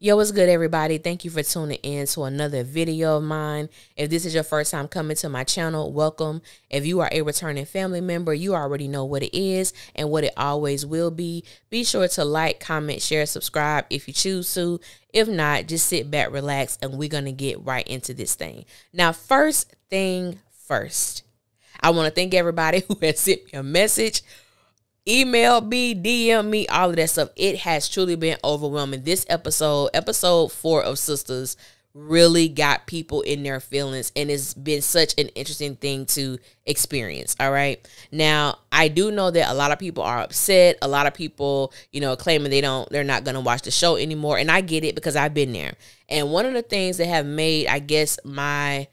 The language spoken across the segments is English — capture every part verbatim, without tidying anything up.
Yo, what's good, everybody? Thank you for tuning in to another video of mine. If this is your first time coming to my channel, welcome. If you are a returning family member, you already know what it is and what it always will be. Be sure to like, comment, share, subscribe if you choose to. If not, just sit back, relax, and we're going to get right into this thing. Now, first thing first, I want to thank everybody who has sent me a message. Email me, D M me, all of that stuff. It has truly been overwhelming. This episode, episode four of SISTAS, really got people in their feelings, and it's been such an interesting thing to experience. All right. Now, I do know that a lot of people are upset. A lot of people, you know, claiming they don't, they're not going to watch the show anymore. And I get it because I've been there. And one of the things that have made, I guess, my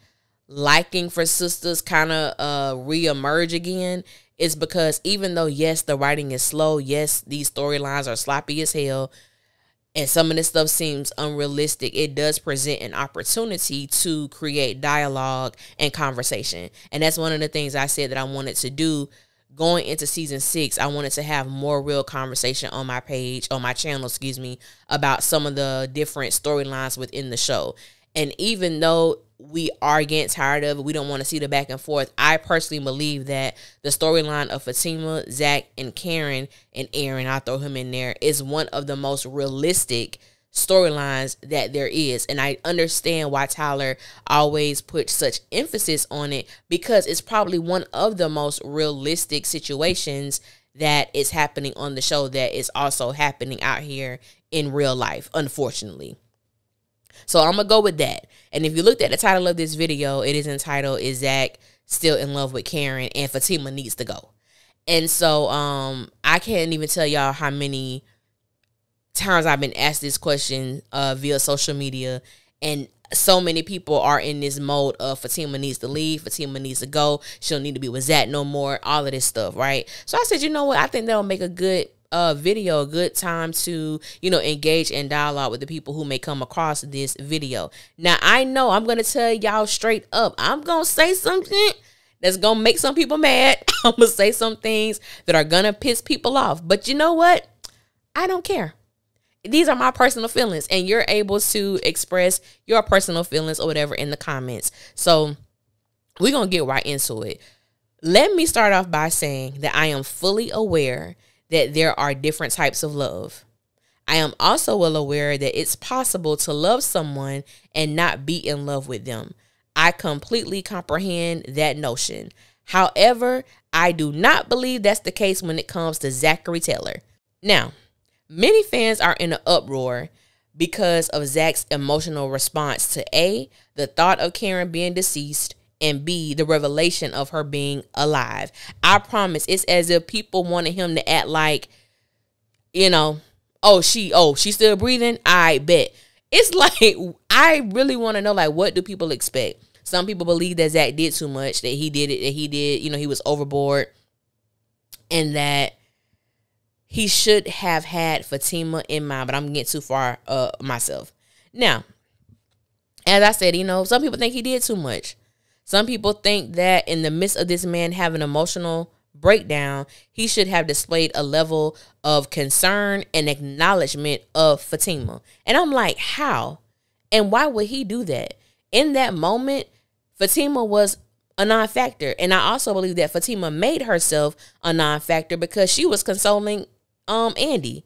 liking for SISTAS kind of uh, reemerge again is because even though, yes, the writing is slow, yes, these storylines are sloppy as hell, and some of this stuff seems unrealistic, it does present an opportunity to create dialogue and conversation. And that's one of the things I said that I wanted to do going into season six. I wanted to have more real conversation on my page, on my channel, excuse me, about some of the different storylines within the show. And even though we are getting tired of it, we don't want to see the back and forth, I personally believe that the storyline of Fatima, Zac, and Karen, and Aaron, I'll throw him in there, is one of the most realistic storylines that there is. And I understand why Tyler always puts such emphasis on it, because it's probably one of the most realistic situations that is happening on the show that is also happening out here in real life, unfortunately. So I'm going to go with that. And if you looked at the title of this video, it is entitled, Is Zac Still in Love with Karen? And Fatima Needs to Go. And so um, I can't even tell y'all how many times I've been asked this question uh, via social media. And so many people are in this mode of Fatima needs to leave, Fatima needs to go, she don't need to be with Zac no more, all of this stuff, right? So I said, you know what? I think that'll make a good Uh, video, a good time to, you know, engage in dialogue with the people who may come across this video. Now, I know I'm going to tell y'all straight up, I'm going to say something that's going to make some people mad. I'm going to say some things that are going to piss people off. But you know what? I don't care. These are my personal feelings, and you're able to express your personal feelings or whatever in the comments. So we're going to get right into it. Let me start off by saying that I am fully aware that there are different types of love. I am also well aware that it's possible to love someone and not be in love with them. I completely comprehend that notion. However, I do not believe that's the case when it comes to Zachary Taylor. Now, many fans are in an uproar because of Zac's emotional response to A, the thought of Karen being deceased, and B, the revelation of her being alive. I promise it's as if people wanted him to act like, you know, oh, she, oh, she's still breathing? I bet. It's like, I really want to know, like, what do people expect? Some people believe that Zac did too much, that he did it, that he did, you know, he was overboard, and that he should have had Fatima in mind, but I'm getting too far uh, myself. Now, as I said, you know, some people think he did too much. Some people think that in the midst of this man having an emotional breakdown, he should have displayed a level of concern and acknowledgement of Fatima. And I'm like, how? And why would he do that? In that moment, Fatima was a non-factor. And I also believe that Fatima made herself a non-factor because she was consoling um, Andy.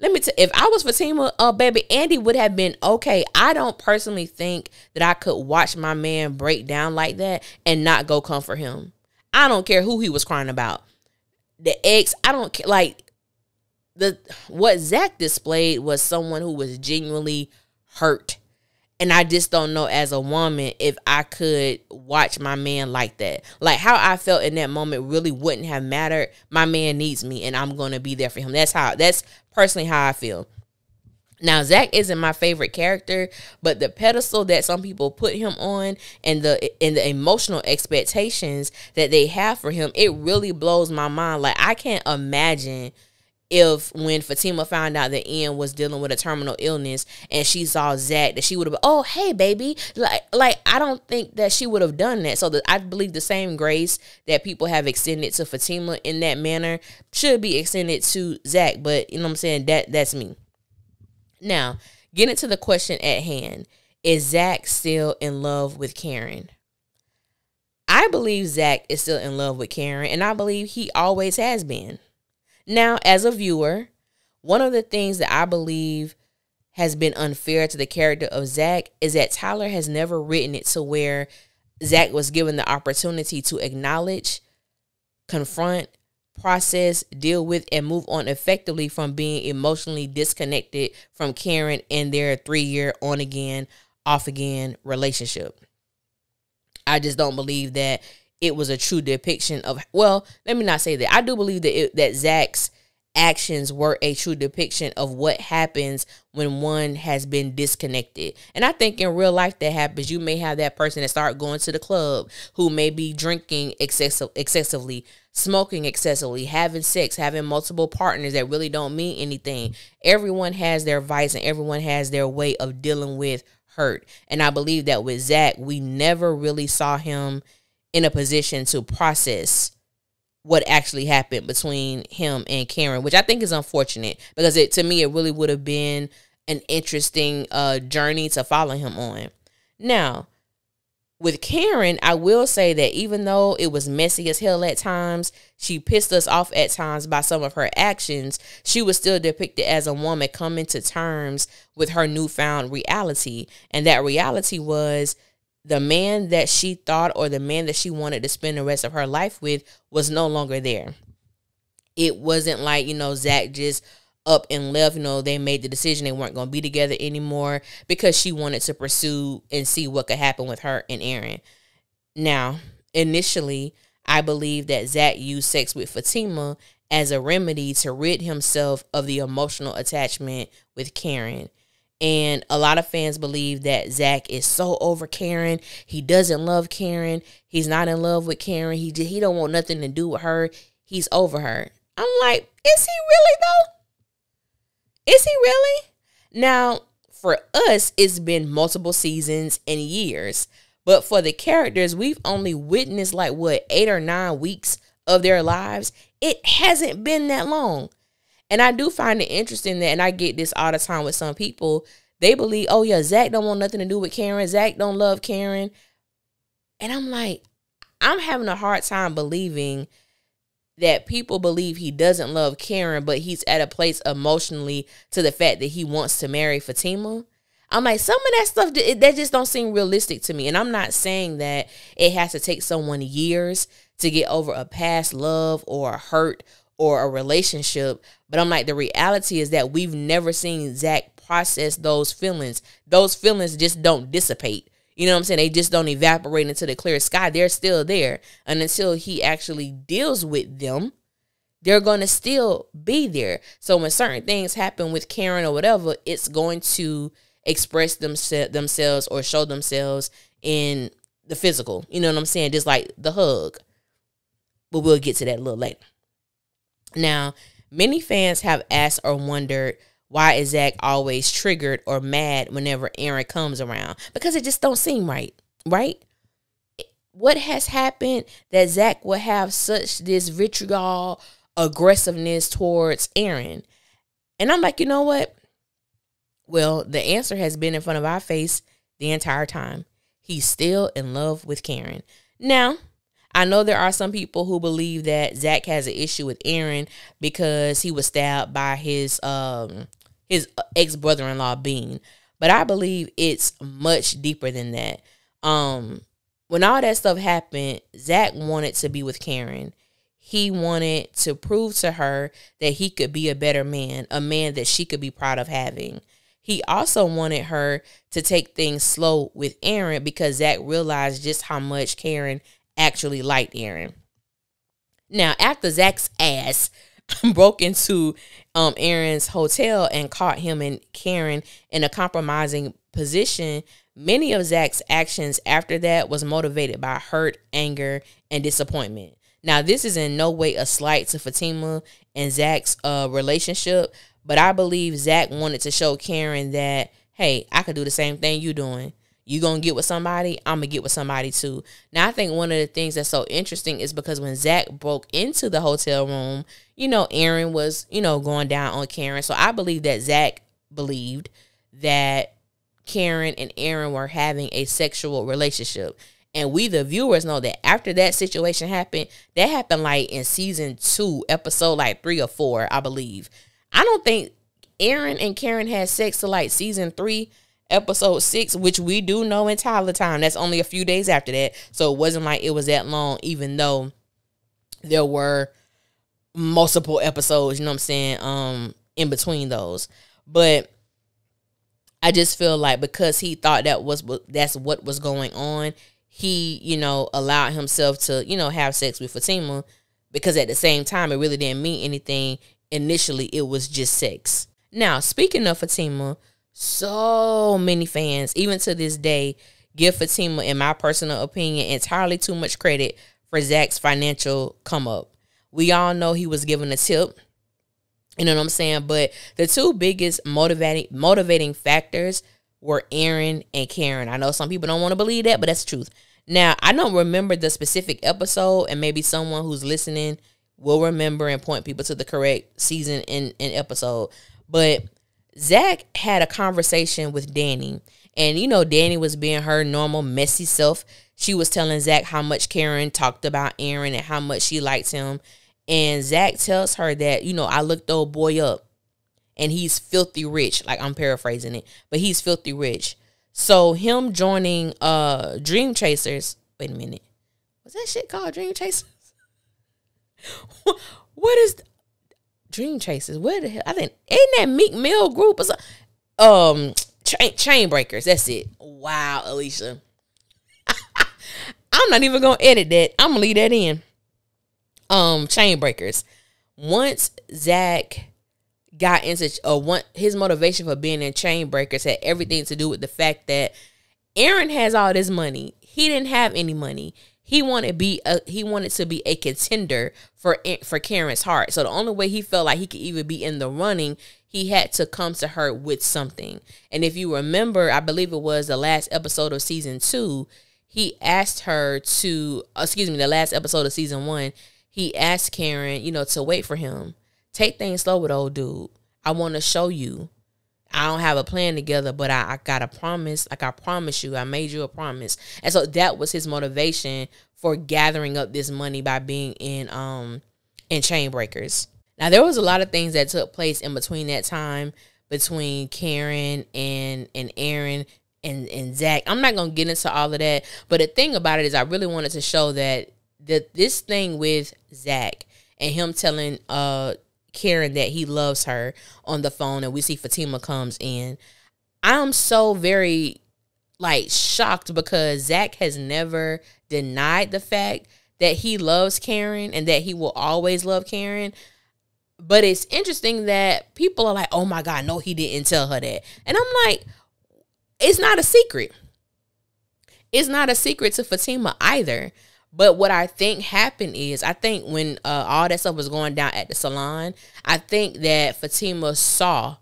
Let me tell you, if I was Fatima, uh, baby, Andy would have been okay. I don't personally think that I could watch my man break down like that and not go comfort him. I don't care who he was crying about. The ex, I don't care. Like, the, what Zac displayed was someone who was genuinely hurt. And I just don't know as a woman if I could watch my man like that. Like, how I felt in that moment really wouldn't have mattered. My man needs me, and I'm going to be there for him. That's how, that's personally how I feel. Now, Zac isn't my favorite character, but the pedestal that some people put him on and the and the emotional expectations that they have for him, it really blows my mind. Like, I can't imagine if when Fatima found out that Ian was dealing with a terminal illness and she saw Zac, that she would have, oh, hey, baby. Like, like I don't think that she would have done that. So the, I believe the same grace that people have extended to Fatima in that manner should be extended to Zac. But, you know what I'm saying, that that's me. Now, Getting to the question at hand, is Zac still in love with Karen? I believe Zac is still in love with Karen, and I believe he always has been. Now, as a viewer, one of the things that I believe has been unfair to the character of Zac is that Tyler has never written it to where Zac was given the opportunity to acknowledge, confront, process, deal with, and move on effectively from being emotionally disconnected from Karen and their three-year on-again, off-again relationship. I just don't believe that it was a true depiction of, well, let me not say that. I do believe that it, that Zac's actions were a true depiction of what happens when one has been disconnected. And I think in real life that happens. You may have that person that start going to the club, who may be drinking excessive, excessively, smoking excessively, having sex, having multiple partners that really don't mean anything. Everyone has their vice and everyone has their way of dealing with hurt. And I believe that with Zac, we never really saw him in a position to process what actually happened between him and Karen, which I think is unfortunate, because it, to me, it really would have been an interesting uh, journey to follow him on. Now, with Karen, I will say that even though it was messy as hell at times, she pissed us off at times by some of her actions, she was still depicted as a woman coming to terms with her newfound reality. And that reality was, the man that she thought, or the man that she wanted to spend the rest of her life with, was no longer there. It wasn't like, you know, Zac just up and left. You know, they made the decision they weren't going to be together anymore because she wanted to pursue and see what could happen with her and Aaron. Now, initially, I believe that Zac used sex with Fatima as a remedy to rid himself of the emotional attachment with Karen. And a lot of fans believe that Zac is so over Karen. He doesn't love Karen. He's not in love with Karen. He just, he don't want nothing to do with her. He's over her. I'm like, is he really though? Is he really? Now, for us, it's been multiple seasons and years. But for the characters, we've only witnessed like, what, eight or nine weeks of their lives. It hasn't been that long. And I do find it interesting that, and I get this all the time with some people, they believe, oh yeah, Zac don't want nothing to do with Karen. Zac don't love Karen. And I'm like, I'm having a hard time believing that people believe he doesn't love Karen, but he's at a place emotionally to the fact that he wants to marry Fatima. I'm like, some of that stuff, that just don't seem realistic to me. And I'm not saying that it has to take someone years to get over a past love or a hurt or a relationship, but I'm like, the reality is that we've never seen Zac process those feelings. Those feelings just don't dissipate. You know what I'm saying? They just don't evaporate into the clear sky. They're still there. And until he actually deals with them, they're going to still be there. So when certain things happen with Karen or whatever, it's going to express themse- themselves or show themselves in the physical. You know what I'm saying? Just like the hug. But we'll get to that a little later. Now, many fans have asked or wondered, why is Zac always triggered or mad whenever Aaron comes around? Because it just don't seem right, right? What has happened that Zac would have such this vitriol, aggressiveness towards Aaron? And I'm like, you know what? Well, the answer has been in front of our face the entire time. He's still in love with Karen. Now, I know there are some people who believe that Zac has an issue with Aaron because he was stabbed by his um, his ex-brother-in-law, Bean. But I believe it's much deeper than that. Um, when all that stuff happened, Zac wanted to be with Karen. He wanted to prove to her that he could be a better man, a man that she could be proud of having. He also wanted her to take things slow with Aaron because Zac realized just how much Karen actually liked Aaron. Now, after Zac's ass broke into um, Aaron's hotel and caught him and Karen in a compromising position, many of Zac's actions after that was motivated by hurt, anger, and disappointment. Now, this is in no way a slight to Fatima and Zac's uh, relationship, but I believe Zac wanted to show Karen that, hey, I could do the same thing you're doing. You gonna get with somebody, I'm gonna get with somebody too. Now, I think one of the things that's so interesting is because when Zac broke into the hotel room, you know, Aaron was, you know, going down on Karen. So I believe that Zac believed that Karen and Aaron were having a sexual relationship. And we, the viewers, know that after that situation happened, that happened like in season two, episode like three or four, I believe. I don't think Aaron and Karen had sex till like season three, episode six, which we do know in Tyler time. That's only a few days after that. So it wasn't like it was that long, even though there were multiple episodes, you know what I'm saying, um, in between those. But I just feel like because he thought that was that's what was going on, he, you know, allowed himself to, you know, have sex with Fatima, because at the same time, it really didn't mean anything. Initially, it was just sex. Now, speaking of Fatima, so many fans, even to this day, give Fatima, in my personal opinion, entirely too much credit for Zac's financial come up. We all know he was given a tip, you know what I'm saying? But the two biggest motivating motivating factors were Aaron and Karen. I know some people don't want to believe that, but that's the truth. Now, I don't remember the specific episode, and maybe someone who's listening will remember and point people to the correct season and, and episode. But Zac had a conversation with Danny, and, you know, Danny was being her normal messy self. She was telling Zac how much Karen talked about Aaron and how much she likes him. And Zac tells her that, you know, I looked the old boy up, and he's filthy rich. Like, I'm paraphrasing it, but he's filthy rich. So him joining uh, Dream Chasers. Wait a minute. Was that shit called Dream Chasers? What is Dream Chasers? Where the hell? I think, ain't that Meek Mill group or something? Um, Chain, Chain Breakers. That's it. Wow, Alicia. I'm not even going to edit that. I'm going to leave that in. Um, Chain Breakers. Once Zac got into uh, one, his motivation for being in Chain Breakers had everything to do with the fact that Aaron has all this money. He didn't have any money. He wanted be a, he wanted to be a contender for for Karen's heart. So the only way he felt like he could even be in the running, he had to come to her with something. And if you remember, I believe it was the last episode of season two, he asked her to, excuse me, the last episode of season one, he asked Karen, you know, to wait for him. Take things slow with old dude. I want to show you. I don't have a plan together, but I, I got a promise. Like, I promise you, I made you a promise. And so that was his motivation for gathering up this money by being in um in Chain Breakers. Now, there was a lot of things that took place in between that time, between Karen and and Aaron and and Zac. I'm not gonna get into all of that, but the thing about it is, I really wanted to show that that this thing with Zac and him telling uh. Karen that he loves her on the phone, and we see Fatima comes in. I'm so very like shocked because Zac has never denied the fact that he loves Karen and that he will always love Karen. But it's interesting that people are like, oh my God, no, he didn't tell her that. And I'm like, it's not a secret. It's not a secret to Fatima either. But what I think happened is, I think when uh, all that stuff was going down at the salon, I think that Fatima saw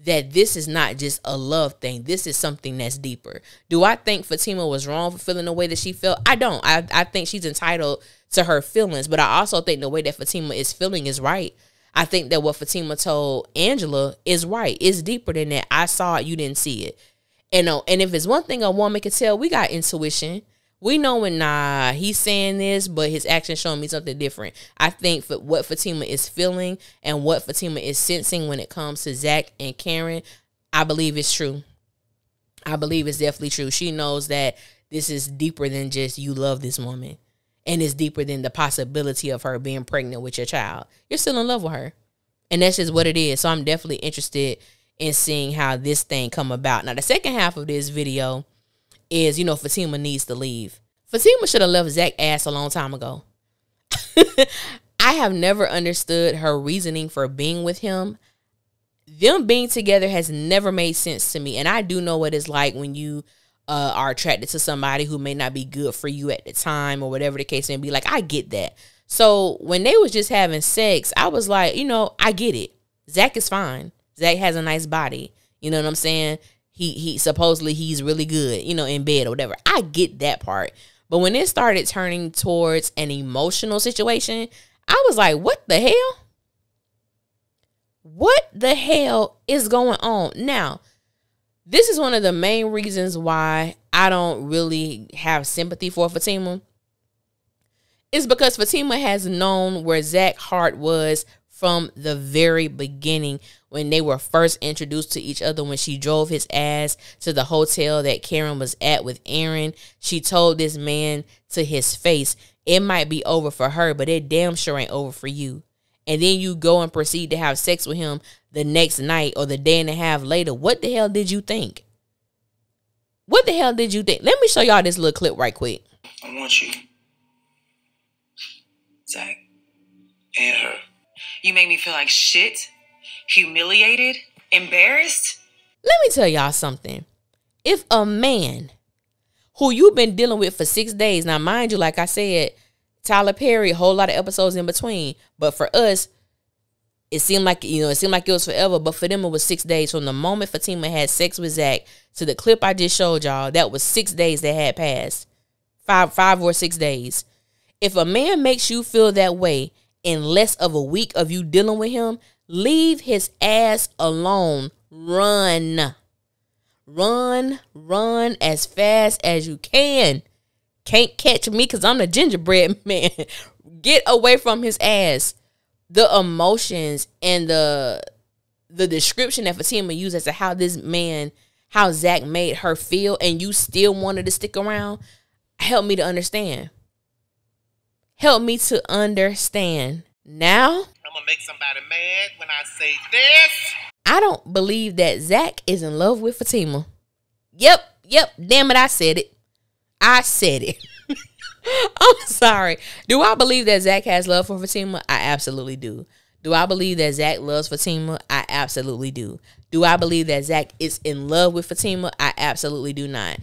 that this is not just a love thing. This is something that's deeper. Do I think Fatima was wrong for feeling the way that she felt? I don't. I, I think she's entitled to her feelings. But I also think the way that Fatima is feeling is right. I think that what Fatima told Angela is right. It's deeper than that. I saw it. You didn't see it. And, uh, and if it's one thing a woman can tell, we got intuition. We know when, nah, he's saying this, but his action's showing me something different. I think for what Fatima is feeling and what Fatima is sensing when it comes to Zac and Karen, I believe it's true. I believe it's definitely true. She knows that this is deeper than just you love this woman, and it's deeper than the possibility of her being pregnant with your child. You're still in love with her, and that's just what it is. So I'm definitely interested in seeing how this thing come about. Now, the second half of this video is, you know, Fatima needs to leave. Fatima should have left Zac ass a long time ago. I have never understood her reasoning for being with him. Them being together has never made sense to me. And I do know what it's like when you uh, are attracted to somebody who may not be good for you at the time or whatever the case may be. Like, I get that. So when they was just having sex, I was like, you know, I get it. Zac is fine. Zac has a nice body. You know what I'm saying? He he supposedly he's really good, you know, in bed or whatever. I get that part. But when it started turning towards an emotional situation, I was like, what the hell? What the hell is going on? Now, This is one of the main reasons why I don't really have sympathy for Fatima. It's because Fatima has known where Zac heart was from the very beginning when they were first introduced to each other, when she drove his ass to the hotel that Karen was at with Aaron. She told this man to his face, it might be over for her, but it damn sure ain't over for you. And then you go and proceed to have sex with him the next night or the day and a half later. What the hell did you think? What the hell did you think? Let me show y'all this little clip right quick. I want you, Zac, and her. You made me feel like shit, humiliated, embarrassed. Let me tell y'all something. If a man who you've been dealing with for six days, now mind you, like I said, Tyler Perry, a whole lot of episodes in between. But for us, it seemed like, you know, it seemed like it was forever. But for them, it was six days. From the moment Fatima had sex with Zac to the clip I just showed y'all, that was six days that had passed. Five, five or six days. If a man makes you feel that way in less of a week of you dealing with him, leave his ass alone. Run. Run, run as fast as you can. Can't catch me because I'm the gingerbread man. Get away from his ass. The emotions and the the description that Fatima used as to how this man, how Zac made her feel, and you still wanted to stick around, help me to understand. Help me to understand. Now, I'm going to make somebody mad when I say this. I don't believe that Zac is in love with Fatima. Yep, yep, damn it, I said it. I said it. I'm sorry. Do I believe that Zac has love for Fatima? I absolutely do. Do I believe that Zac loves Fatima? I absolutely do. Do I believe that Zac is in love with Fatima? I absolutely do not.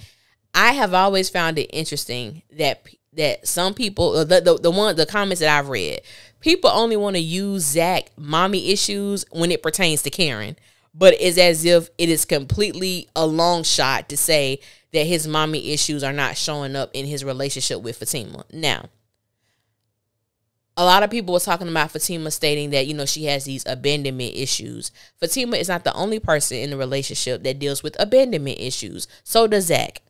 I have always found it interesting that that some people, the the, the one the comments that I've read, people only want to use Zac mommy issues when it pertains to Karen, but it's as if it is completely a long shot to say that his mommy issues are not showing up in his relationship with Fatima. Now, a lot of people were talking about Fatima stating that, you know, she has these abandonment issues. Fatima is not the only person in the relationship that deals with abandonment issues. So does Zac.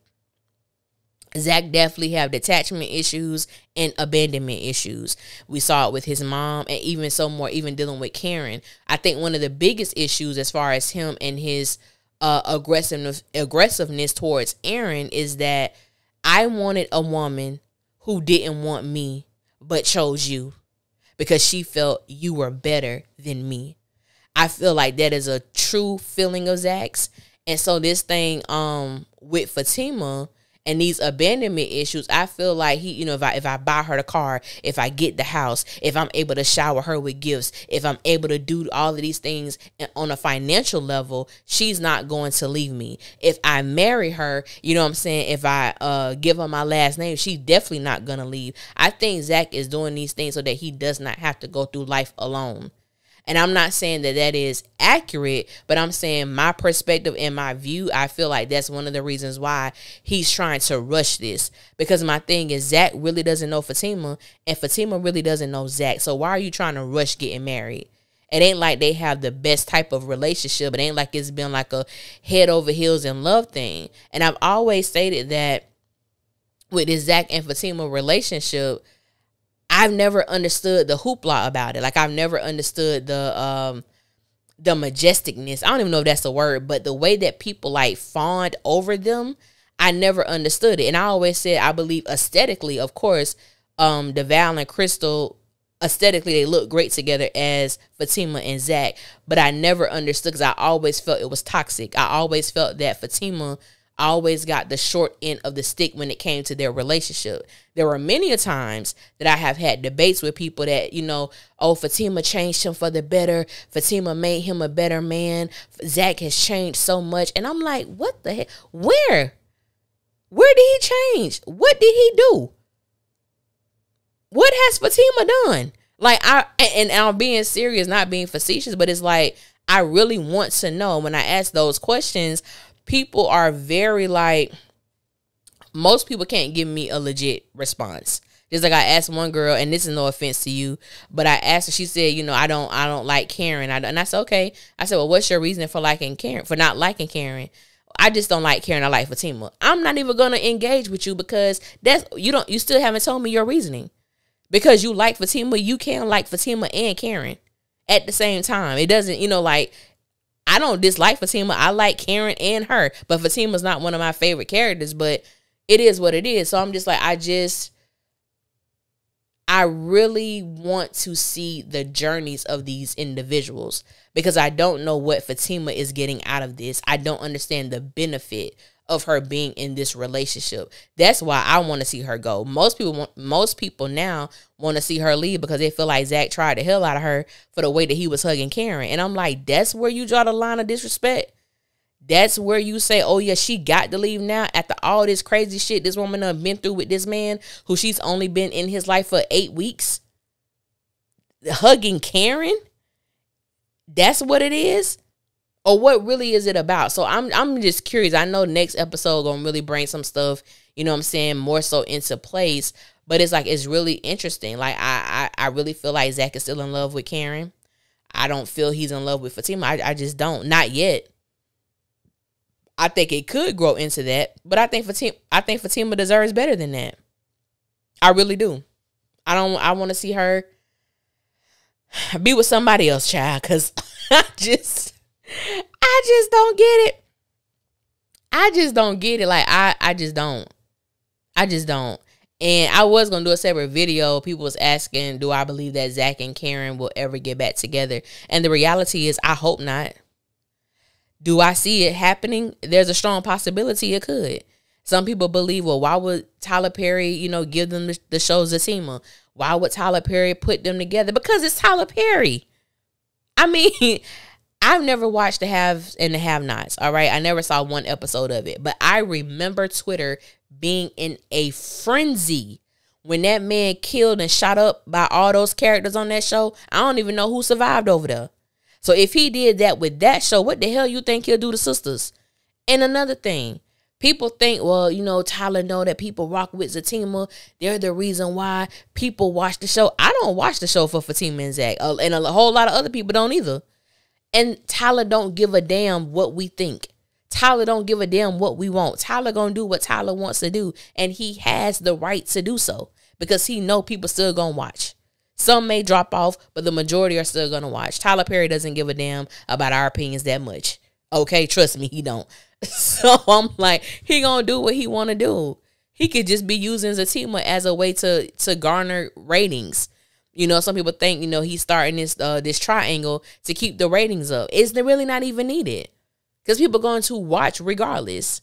Zac definitely have detachment issues and abandonment issues. We saw it with his mom, and even so more, even dealing with Karen. I think one of the biggest issues as far as him and his Uh, aggressiveness aggressiveness towards Aaron is that I wanted a woman who didn't want me but chose you because she felt you were better than me. I feel like that is a true feeling of Zac's. And so this thing um with Fatima and these abandonment issues, I feel like he, you know, if I, if I buy her the car, if I get the house, if I'm able to shower her with gifts, if I'm able to do all of these things on a financial level, she's not going to leave me. If I marry her, you know what I'm saying, if I uh, give her my last name, she's definitely not going to leave. I think Zac is doing these things so that he does not have to go through life alone. And I'm not saying that that is accurate, but I'm saying my perspective and my view, I feel like that's one of the reasons why he's trying to rush this. Because my thing is, Zac really doesn't know Fatima, and Fatima really doesn't know Zac. So why are you trying to rush getting married? It ain't like they have the best type of relationship. It ain't like it's been like a head over heels in love thing. And I've always stated that with this Zac and Fatima relationship, I've never understood the hoopla about it. Like, I've never understood the um, the majesticness. I don't even know if that's the word, but the way that people, like, fawned over them, I never understood it. And I always said, I believe aesthetically, of course, um, DeVal and Crystal, aesthetically, they look great together as Fatima and Zac. But I never understood because I always felt it was toxic. I always felt that Fatima always got the short end of the stick when it came to their relationship. There were many a times that I have had debates with people that, you know, oh, Fatima changed him for the better. Fatima made him a better man. Zac has changed so much. And I'm like, what the heck? Where? Where did he change? What did he do? What has Fatima done? Like, I, and, and I'm being serious, not being facetious, but it's like, I really want to know. When I ask those questions, people are very, like, most people can't give me a legit response. Just like I asked one girl, and this is no offense to you, but I asked her, she said, you know, I don't I don't like Karen. I don't, and I said, okay. I said, well, what's your reason for liking Karen, for not liking Karen? I just don't like Karen. I like Fatima. I'm not even gonna engage with you because that's you don't you still haven't told me your reasoning. Because you like Fatima, you can like Fatima and Karen at the same time. It doesn't, you know, like I don't dislike Fatima. I like Karen and her, but Fatima's not one of my favorite characters. But it is what it is. So I'm just like, I just, I really want to see the journeys of these individuals because I don't know what Fatima is getting out of this. I don't understand the benefit of her being in this relationship. That's why I want to see her go. Most people want, most people now want to see her leave because they feel like Zac tried the hell out of her for the way that he was hugging Karen. And I'm like, that's where you draw the line of disrespect. That's where you say, oh yeah, she got to leave now after all this crazy shit this woman done been through with this man who she's only been in his life for eight weeks. Hugging Karen? That's what it is? Or what really is it about? So I'm I'm just curious. I know next episode gonna really bring some stuff, you know what I'm saying, more so into place. But it's like it's really interesting. Like I I, I really feel like Zac is still in love with Karen. I don't feel he's in love with Fatima. I, I just don't. Not yet. I think it could grow into that, but I think Fatima I think Fatima deserves better than that. I really do. I don't I wanna see her be with somebody else, child, because I just I just don't get it. I just don't get it. Like, I, I just don't. I just don't. And I was going to do a separate video. People was asking, do I believe that Zac and Karen will ever get back together? And the reality is, I hope not. Do I see it happening? There's a strong possibility it could. Some people believe, well, why would Tyler Perry, you know, give them the, the show Zatima? Why would Tyler Perry put them together? Because it's Tyler Perry. I mean... I've never watched The Have and the Have Nots, all right? I never saw one episode of it, but I remember Twitter being in a frenzy when that man killed and shot up by all those characters on that show. I don't even know who survived over there. So if he did that with that show, what the hell you think he'll do to Sistas? And another thing, people think, well, you know, Tyler know that people rock with Zatima. They're the reason why people watch the show. I don't watch the show for Fatima and Zac, uh, and a whole lot of other people don't either. And Tyler don't give a damn what we think. Tyler don't give a damn what we want. Tyler gonna do what Tyler wants to do. And he has the right to do so. Because he know people still gonna watch. Some may drop off, but the majority are still gonna watch. Tyler Perry doesn't give a damn about our opinions that much. Okay, trust me, he don't. So I'm like, he gonna do what he wanna do. He could just be using Zatima as a way to, to garner ratings. You know, some people think, you know, he's starting this uh, this triangle to keep the ratings up. It's really not even needed because people are going to watch regardless.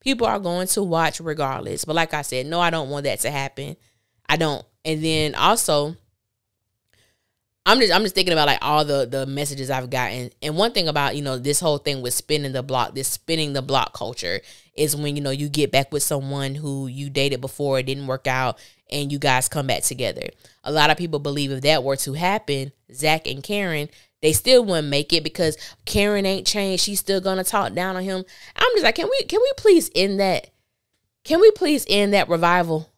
People are going to watch regardless. But like I said, no, I don't want that to happen. I don't. And then also, I'm just I'm just thinking about like all the, the messages I've gotten. And one thing about, you know, this whole thing with spinning the block, this spinning the block culture is when, you know, you get back with someone who you dated before, it didn't work out, and you guys come back together. A lot of people believe if that were to happen, Zac and Karen, they still wouldn't make it because Karen ain't changed. She's still gonna talk down on him. I'm just like, can we can we please end that? Can we please end that revival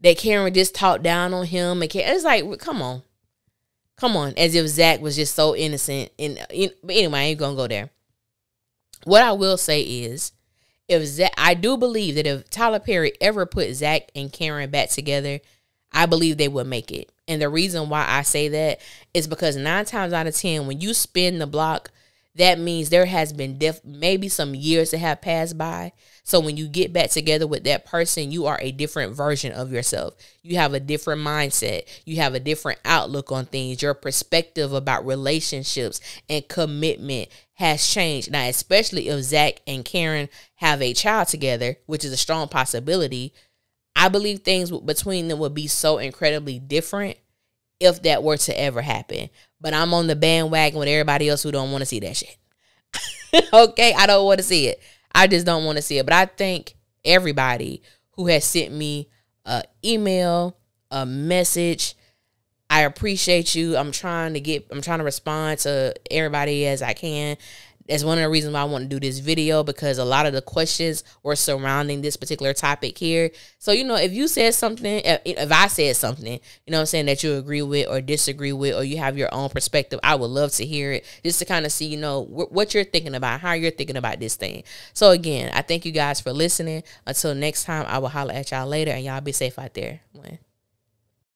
that Karen just talked down on him? And Karen, it's like, come on, come on, as if Zac was just so innocent. And you know, but anyway, I ain't gonna go there. What I will say is, if Zac, I do believe that if Tyler Perry ever put Zac and Karen back together, I believe they would make it. And the reason why I say that is because nine times out of ten, when you spin the block, that means there has been def maybe some years that have passed by. So when you get back together with that person, you are a different version of yourself. You have a different mindset. You have a different outlook on things. Your perspective about relationships and commitment has changed. Now, especially if Zac and Karen have a child together, which is a strong possibility, I believe things between them would be so incredibly different if that were to ever happen. But I'm on the bandwagon with everybody else who don't want to see that shit. Okay, I don't want to see it. I just don't want to see it. But I thank everybody who has sent me an email, a message. I appreciate you. I'm trying to get, I'm trying to respond to everybody as I can. That's one of the reasons why I want to do this video, because a lot of the questions were surrounding this particular topic here. So, you know, if you said something, if I said something, you know what I'm saying, that you agree with or disagree with, or you have your own perspective, I would love to hear it, just to kind of see, you know, what you're thinking about, how you're thinking about this thing. So, again, I thank you guys for listening. Until next time, I will holler at y'all later, and y'all be safe out there.